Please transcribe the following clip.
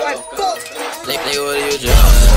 Like, what are you doing?